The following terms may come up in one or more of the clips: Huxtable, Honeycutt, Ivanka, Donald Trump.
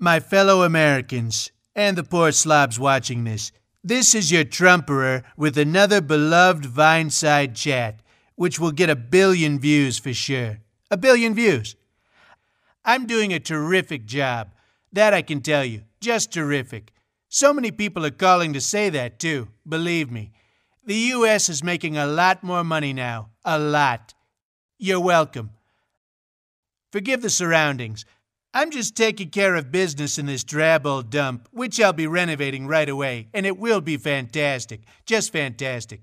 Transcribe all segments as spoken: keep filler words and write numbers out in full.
My fellow Americans, and the poor slobs watching this, this is your Trumperer with another beloved Vineside chat, which will get a billion views for sure. A billion views. I'm doing a terrific job. That I can tell you. Just terrific. So many people are calling to say that, too. Believe me. The U S is making a lot more money now. A lot. You're welcome. Forgive the surroundings. I'm just taking care of business in this drab old dump, which I'll be renovating right away, and it will be fantastic. Just fantastic.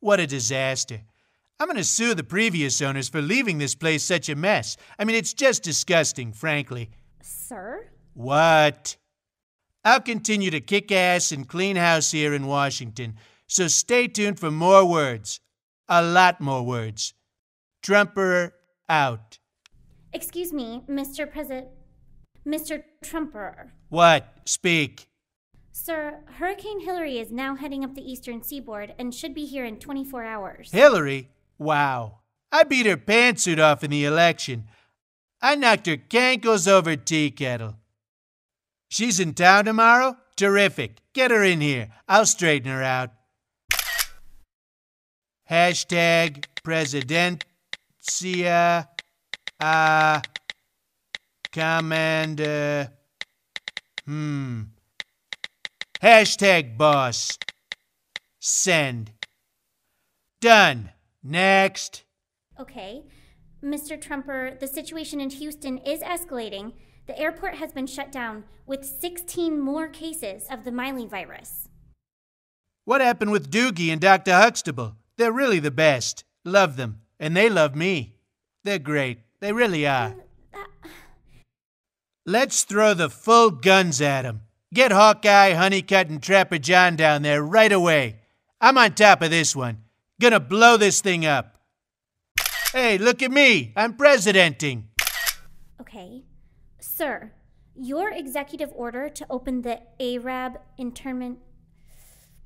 What a disaster. I'm going to sue the previous owners for leaving this place such a mess. I mean, it's just disgusting, frankly. Sir? What? I'll continue to kick ass and clean house here in Washington, so stay tuned for more words. A lot more words. Trumperer out. Excuse me, Mister President, Mister Trumperer. What? Speak. Sir, Hurricane Hillary is now heading up the eastern seaboard and should be here in twenty-four hours. Hillary? Wow. I beat her pantsuit off in the election. I knocked her cankles over tea kettle. She's in town tomorrow? Terrific. Get her in here. I'll straighten her out. Hashtag Presidencia uh, Commander. Hmm. Hashtag boss. Send. Done. Next. Okay. Mister Trumper, the situation in Houston is escalating. The airport has been shut down with sixteen more cases of the Miley virus. What happened with Doogie and Doctor Huxtable? They're really the best. Love them. And they love me. They're great. They really are. Uh, uh... Let's throw the full guns at them. Get Hawkeye, Honeycutt, and Trapper John down there right away. I'm on top of this one. Gonna blow this thing up. Hey, look at me. I'm presidenting. Okay. Sir, your executive order to open the Arab internment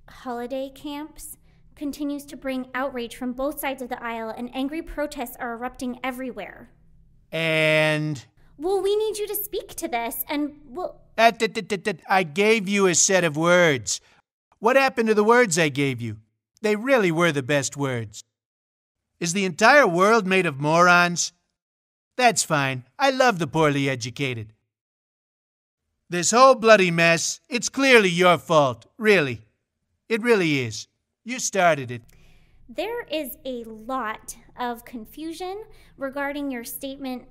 holiday camps continues to bring outrage from both sides of the aisle, and angry protests are erupting everywhere. And? Well, we need you to speak to this, and we'll... I gave you a set of words. What happened to the words I gave you? They really were the best words. Is the entire world made of morons? That's fine. I love the poorly educated. This whole bloody mess, it's clearly your fault. Really. It really is. You started it. There is a lot of confusion regarding your statement,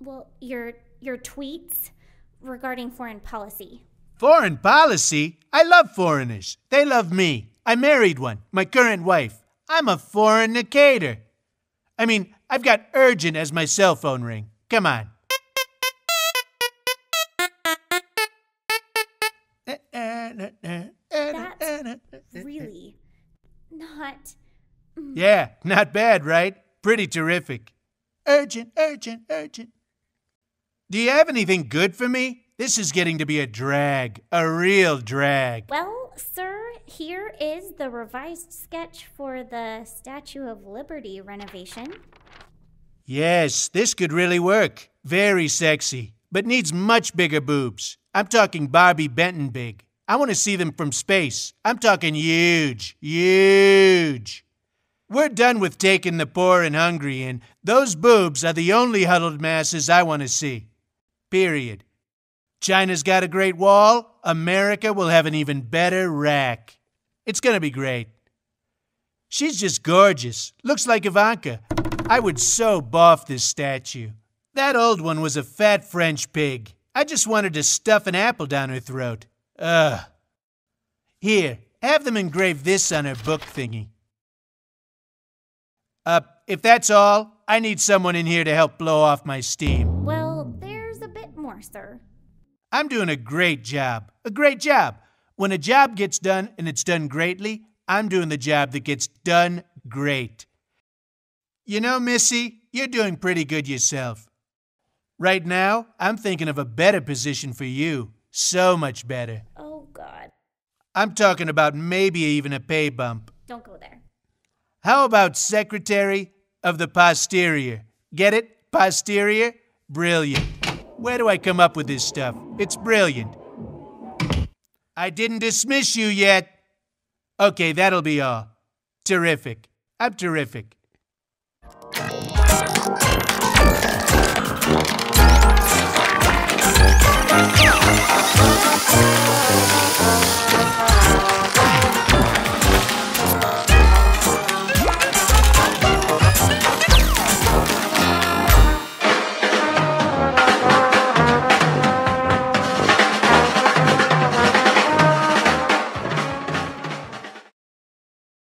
well, your, your tweets... regarding foreign policy. Foreign policy? I love foreigners. They love me. I married one, my current wife. I'm a foreignicator. I mean, I've got urgent as my cell phone ring. Come on. That's really not... Yeah, not bad, right? Pretty terrific. Urgent, urgent, urgent. Do you have anything good for me? This is getting to be a drag, a real drag. Well, sir, here is the revised sketch for the Statue of Liberty renovation. Yes, this could really work. Very sexy, but needs much bigger boobs. I'm talking Barbie Benton big. I want to see them from space. I'm talking huge, huge. We're done with taking the poor and hungry in. Those boobs are the only huddled masses I want to see. Period. China's got a great wall. America will have an even better rack. It's gonna be great. She's just gorgeous. Looks like Ivanka. I would so boff this statue. That old one was a fat French pig. I just wanted to stuff an apple down her throat. Ugh. Here, have them engrave this on her book thingy. Uh, if that's all, I need someone in here to help blow off my steam. Well, sir. I'm doing a great job. A great job. When a job gets done and it's done greatly, I'm doing the job that gets done great. You know, Missy, you're doing pretty good yourself. Right now, I'm thinking of a better position for you. So much better. Oh, God. I'm talking about maybe even a pay bump. Don't go there. How about Secretary of the Posterior? Get it? Posterior? Brilliant. Where do I come up with this stuff? It's brilliant. I didn't dismiss you yet. Okay, that'll be all. Terrific. I'm terrific.